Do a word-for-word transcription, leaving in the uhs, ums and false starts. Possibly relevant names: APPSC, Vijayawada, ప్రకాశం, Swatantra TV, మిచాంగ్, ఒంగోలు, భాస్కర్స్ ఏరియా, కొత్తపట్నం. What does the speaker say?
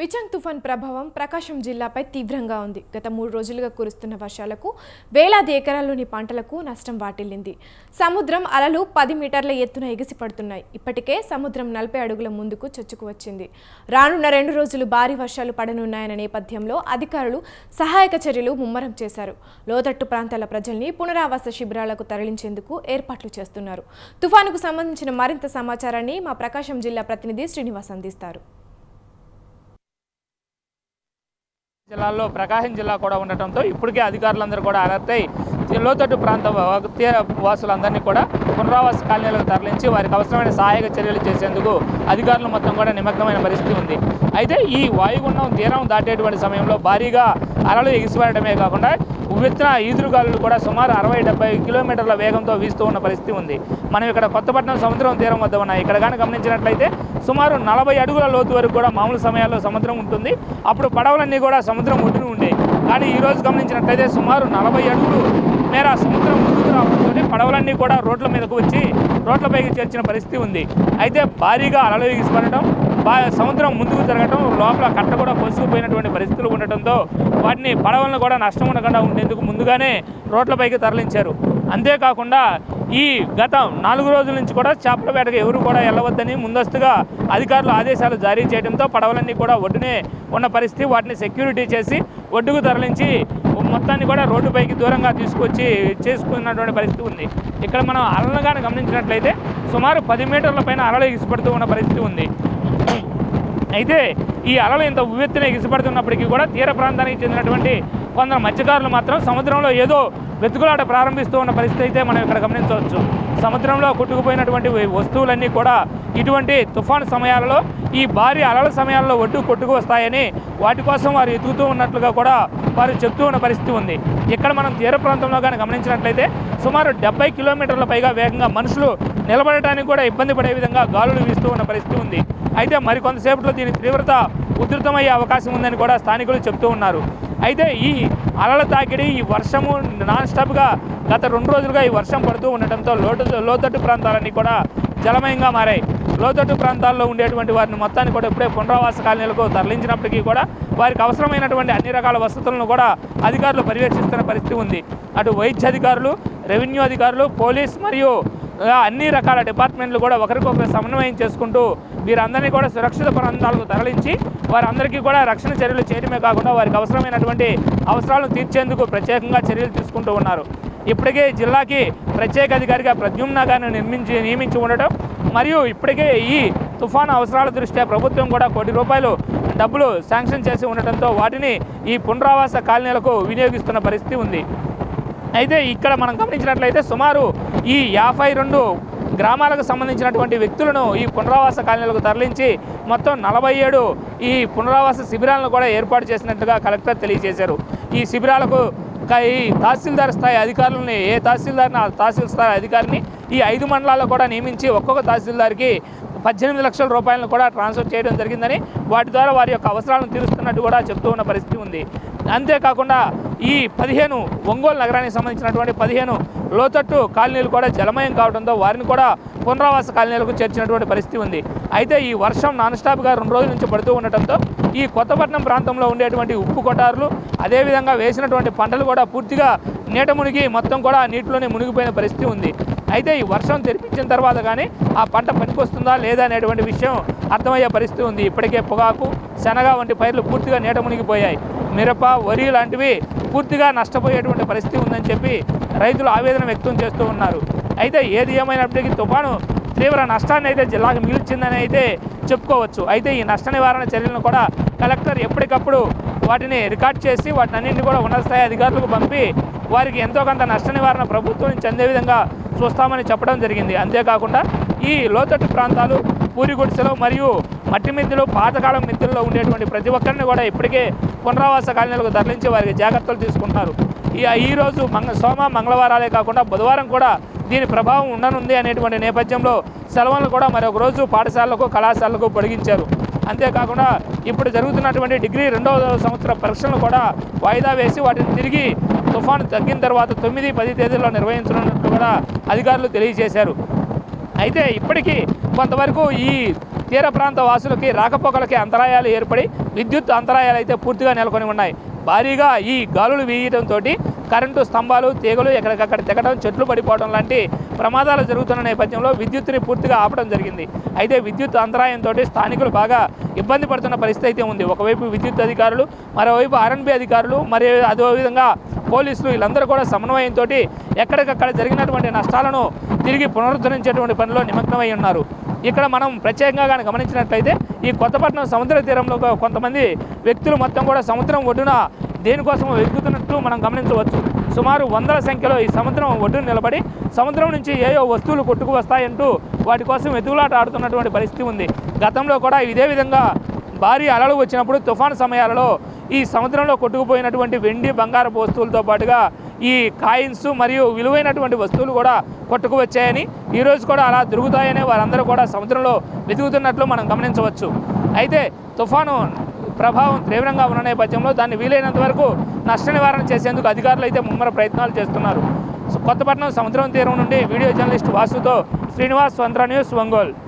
మిచాంగ్ తుఫాన్ ప్రభావం ప్రకాశం జిల్లాపై తీవ్రంగా ఉంది. గత మూడు రోజులుగా కురుస్తున్న వర్షాలకు వేలాది ఎకరాల్లోని పంటలకు నష్టం వాటిల్లింది. సముద్రం అలలు పది మీటర్ల ఎత్తున ఎగిసి పడుతున్నాయి. ఇప్పటికే సముద్రం నలభై అడుగుల ముందుకు చొచ్చుకు వచ్చింది. రానున్న రెండు రోజులు భారీ వర్షాలు పడనున్నాయన్న నేపథ్యంలో అధికారులు సహాయక చర్యలు ముమ్మరం చేశారు. లోతట్టు ప్రాంతాల ప్రజల్ని పునరావాస శిబిరాలకు తరలించేందుకు ఏర్పాట్లు చేస్తున్నారు. తుఫానుకు సంబంధించిన మరింత సమాచారాన్ని మా ప్రకాశం జిల్లా ప్రతినిధి శ్రీనివాస్ అందిస్తారు. జిల్లాలో ప్రకాశం జిల్లా కూడా ఉండటంతో ఇప్పటికే అధికారులందరూ కూడా అలర్ట్ అయ్యి లోతట్టు ప్రాంత వాసులందరినీ కూడా పునరావాస కాలనీలకు తరలించి వారికి అవసరమైన సహాయక చర్యలు చేసేందుకు అధికారులు మొత్తం కూడా నిమగ్నమైన పరిస్థితి ఉంది. అయితే ఈ వాయుగుండం తీరం దాటేటువంటి సమయంలో భారీగా అలలు ఎగిసిపడమే కాకుండా ఉవ్వెత్తున ఈదురుగాలులు కూడా సుమారు అరవై డెబ్బై కిలోమీటర్ల వేగంతో వీస్తూ ఉన్న పరిస్థితి ఉంది. మనం ఇక్కడ కొత్తపట్నం సముద్రం తీరం వద్ద ఉన్నాయి. ఇక్కడ కానీ గమనించినట్లయితే సుమారు నలభై అడుగుల లోతు వరకు కూడా మామూలు సమయాల్లో సముద్రం ఉంటుంది. అప్పుడు పడవలన్నీ కూడా సముద్రం ఒడ్డున ఉండేవి. కానీ ఈరోజు గమనించినట్లయితే సుమారు నలభై అడుగులు మేర సముద్రం ముందుకు రావడంతో పడవలన్నీ కూడా రోడ్ల మీదకు వచ్చి రోడ్లపైకి చేర్చిన పరిస్థితి ఉంది. అయితే భారీగా అలలు ఎగిసిపడటం, సముద్రం ముందుకు జరగటం, లోపల కట్ట కూడా కొసుకుపోయినటువంటి పరిస్థితులు ఉండటంతో వాటిని పడవలను కూడా నష్టం ఉండకుండా ఉండేందుకు ముందుగానే రోడ్లపైకి తరలించారు. అంతేకాకుండా ఈ గత నాలుగు రోజుల నుంచి కూడా చేపల వేటకు ఎవరు కూడా వెళ్ళవద్దని ముందస్తుగా అధికారులు ఆదేశాలు జారీ చేయడంతో పడవలన్నీ కూడా ఒడ్డునే ఉన్న పరిస్థితి. వాటిని సెక్యూరిటీ చేసి ఒడ్డుకు తరలించి మొత్తాన్ని కూడా రోడ్డుపైకి దూరంగా తీసుకొచ్చి చేసుకున్నటువంటి పరిస్థితి ఉంది. ఇక్కడ మనం అలలుగానే గమనించినట్లయితే సుమారు పది మీటర్ల పైన అలలు ఎగిసిపడుతూ ఉన్న పరిస్థితి ఉంది. అయితే ఈ అలలు ఇంత ఉవ్వెత్తున ఎగిసిపడుతున్నప్పటికీ కూడా తీర ప్రాంతానికి చెందినటువంటి కొందరు మత్స్యకారులు మాత్రం సముద్రంలో ఏదో వెతుకులాట ప్రారంభిస్తూ ఉన్న పరిస్థితి అయితే మనం ఇక్కడ గమనించవచ్చు. సముద్రంలో కొట్టుకుపోయినటువంటి వస్తువులన్నీ కూడా ఇటువంటి తుఫాను సమయాలలో, ఈ భారీ అలల సమయాల్లో ఒడ్డు కొట్టుకు వస్తాయని వాటి కోసం వారు ఎదుగుతూ ఉన్నట్లుగా కూడా వారు చెప్తూ ఉన్న పరిస్థితి ఉంది. ఇక్కడ మనం తీర ప్రాంతంలో కానీ గమనించినట్లయితే సుమారు డెబ్బై కిలోమీటర్ల పైగా వేగంగా మనుషులు నిలబడటానికి కూడా ఇబ్బంది పడే విధంగా గాలులు వీస్తూ ఉన్న పరిస్థితి ఉంది. అయితే మరికొంతసేపట్లో దీని తీవ్రత ఉధృతమయ్యే అవకాశం ఉందని కూడా స్థానికులు చెప్తూ ఉన్నారు. అయితే ఈ అలల తాకిడి, ఈ వర్షము నాన్ స్టాప్గా గత రెండు రోజులుగా ఈ వర్షం పడుతూ ఉండటంతో లోటు లోతట్టు ప్రాంతాలన్నీ కూడా జలమయంగా మారాయి. లోతట్టు ప్రాంతాల్లో ఉండేటువంటి వారిని మొత్తాన్ని కూడా ఇప్పుడే పునరావాస కాలనీలకు తరలించినప్పటికీ కూడా వారికి అవసరమైనటువంటి అన్ని రకాల వసతులను కూడా అధికారులు పర్యవేక్షిస్తున్న పరిస్థితి ఉంది. అటు వైద్య అధికారులు, రెవెన్యూ అధికారులు, పోలీస్ మరియు అన్ని రకాల డిపార్ట్మెంట్లు కూడా ఒకరికొకరు సమన్వయం చేసుకుంటూ వీరందరినీ కూడా సురక్షిత ప్రాంతాలకు తరలించి వారందరికీ కూడా రక్షణ చర్యలు చేయడమే కాకుండా వారికి అవసరమైనటువంటి అవసరాలను తీర్చేందుకు ప్రత్యేకంగా చర్యలు తీసుకుంటూ ఉన్నారు. ఇప్పటికే జిల్లాకి ప్రత్యేక అధికారిగా ప్రద్యుమ్నాగాన్ని నిర్మించి నియమించి ఉండటం మరియు ఇప్పటికే ఈ తుఫాను అవసరాల దృష్ట్యా ప్రభుత్వం కూడా కోటి రూపాయలు డబ్బులు శాంక్షన్ చేసి ఉండటంతో వాటిని ఈ పునరావాస కాలనీలకు వినియోగిస్తున్న పరిస్థితి ఉంది. అయితే ఇక్కడ మనం గమనించినట్లయితే సుమారు ఈ యాభై రెండు గ్రామాలకు సంబంధించినటువంటి వ్యక్తులను ఈ పునరావాస కాలనీలకు తరలించి మొత్తం నలభై ఏడు ఈ పునరావాస శిబిరాలను కూడా ఏర్పాటు చేసినట్టుగా కలెక్టర్ తెలియజేశారు. ఈ శిబిరాలకు ఈ తహసీల్దార్ స్థాయి అధికారులని, ఏ తహసీల్దార్ని ఆ తహసీల్ స్థాయి అధికారిని ఈ ఐదు మండలాల్లో కూడా నియమించి ఒక్కొక్క తహసీల్దార్కి పద్దెనిమిది లక్షల రూపాయలను కూడా ట్రాన్స్ఫర్ చేయడం జరిగిందని, వాటి ద్వారా వారి యొక్క అవసరాలను తీరుస్తున్నట్టు కూడా చెప్తూ ఉన్న పరిస్థితి ఉంది. అంతేకాకుండా ఈ పదిహేను ఒంగోలు నగరానికి సంబంధించినటువంటి పదిహేను లోతట్టు కాలనీలు కూడా జలమయం కావడంతో వారిని కూడా పునరావాస కాలనీలకు చేర్చినటువంటి పరిస్థితి ఉంది. అయితే ఈ వర్షం నాన్ స్టాప్గా రెండు రోజుల నుంచి పడుతూ ఉండటంతో ఈ కొత్తపట్నం ప్రాంతంలో ఉండేటువంటి ఉప్పు కొటారులు, అదేవిధంగా వేసినటువంటి పంటలు కూడా పూర్తిగా నీట మునిగి మొత్తం కూడా నీటిలోనే మునిగిపోయిన పరిస్థితి ఉంది. అయితే ఈ వర్షం తెరిపించిన తర్వాత కానీ ఆ పంట పనికొస్తుందా లేదా అనేటువంటి విషయం అర్థమయ్యే పరిస్థితి ఉంది. ఇప్పటికే పొగాకు, శనగ వంటి పైర్లు పూర్తిగా నీట మునిగిపోయాయి. మిరప, వరి లాంటివి పూర్తిగా నష్టపోయేటువంటి పరిస్థితి ఉందని చెప్పి రైతులు ఆవేదన వ్యక్తం చేస్తూ ఉన్నారు. అయితే ఏది ఏమైనప్పటికీ తుఫాను తీవ్ర నష్టాన్ని అయితే జిల్లాకు మిగిల్చిందని అయితే చెప్పుకోవచ్చు. అయితే ఈ నష్ట నివారణ చర్యలను కూడా కలెక్టర్ ఎప్పటికప్పుడు వాటిని రికార్డ్ చేసి వాటిని అన్నింటినీ కూడా ఉన్నత స్థాయి అధికారులకు పంపి వారికి ఎంతో కొంత నష్ట నివారణ ప్రభుత్వం నుంచి అందే విధంగా చూస్తామని చెప్పడం జరిగింది. అంతేకాకుండా ఈ లోతట్టు ప్రాంతాలు, పూరి గుడిసెలు మరియు మట్టి మిద్దెలు, పాతకాలం మిద్దెల్లో ఉండేటువంటి ప్రతి ఒక్కరిని కూడా ఇప్పటికే పునరావాస కాలనీలకు తరలించి వారికి జాగ్రత్తలు తీసుకుంటున్నారు. ఈరోజు మంగ సోమ మంగళవారాలే కాకుండా బుధవారం కూడా దీని ప్రభావం ఉండనుంది అనేటువంటి నేపథ్యంలో సెలవులను కూడా మరొక రోజు పాఠశాలలకు, కళాశాలలకు పొడిగించారు. అంతేకాకుండా ఇప్పుడు జరుగుతున్నటువంటి డిగ్రీ రెండవ సంవత్సర పరీక్షలను కూడా వాయిదా వేసి వాటిని తిరిగి తుఫాను తగ్గిన తర్వాత తొమ్మిది పది తేదీల్లో నిర్వహించనున్నట్లు కూడా అధికారులు తెలియజేశారు. అయితే ఇప్పటికీ కొంతవరకు ఈ తీర ప్రాంత వాసులకి రాకపోకలకి అంతరాయాలు ఏర్పడి విద్యుత్ అంతరాయాలు అయితే పూర్తిగా నెలకొని ఉన్నాయి. భారీగా ఈ గాలులు వీయడంతో కరెంటు స్తంభాలు, తీగలు ఎక్కడికక్కడ తెగడం, చెట్లు పడిపోవడం లాంటి ప్రమాదాలు జరుగుతున్న నేపథ్యంలో విద్యుత్తుని పూర్తిగా ఆపడం జరిగింది. అయితే విద్యుత్ అంతరాయంతో స్థానికులు బాగా ఇబ్బంది పడుతున్న పరిస్థితి అయితే ఉంది. ఒకవైపు విద్యుత్ అధికారులు, మరోవైపు ఆర్ఎన్బి అధికారులు, మరి అదేవిధంగా పోలీసులు, వీళ్ళందరూ కూడా సమన్వయంతో ఎక్కడికక్కడ జరిగినటువంటి నష్టాలను తిరిగి పునరుద్ధరించేటువంటి పనిలో నిమగ్నమై ఉన్నారు. ఇక్కడ మనం ప్రత్యేకంగా కానీ గమనించినట్లయితే ఈ కొత్తపట్నం సముద్ర తీరంలో కొంతమంది వ్యక్తులు మొత్తం కూడా సముద్రం ఒడ్డున దేనికోసం వెతుకుతున్నట్టు మనం గమనించవచ్చు. సుమారు వందల సంఖ్యలో ఈ సముద్రం ఒడ్డున నిలబడి సముద్రం నుంచి ఏయో వస్తువులు కొట్టుకు వస్తాయంటూ వాటి కోసం వెతుకులాట ఆడుతున్నటువంటి పరిస్థితి ఉంది. గతంలో కూడా ఇదే విధంగా భారీ అలలు వచ్చినప్పుడు తుఫాను సమయాలలో ఈ సముద్రంలో కొట్టుకుపోయినటువంటి వెండి, బంగారపు వస్తువులతో పాటుగా ఈ కాయిన్స్ మరియు విలువైనటువంటి వస్తువులు కూడా కొట్టుకు వచ్చాయని, ఈరోజు కూడా అలా దొరుకుతాయని వారందరూ కూడా సముద్రంలో వెతుకుతున్నట్లు మనం గమనించవచ్చు. అయితే తుఫాను ప్రభావం తీవ్రంగా ఉన్న నేపథ్యంలో దాన్ని వీలైనంత వరకు నష్ట నివారణ చేసేందుకు అధికారులు అయితే ముమ్మర ప్రయత్నాలు చేస్తున్నారు. కొత్తపట్నం సముద్రం తీరం నుండి వీడియో జర్నలిస్ట్ వాసుతో శ్రీనివాస్, స్వంత న్యూస్, ఒంగోలు.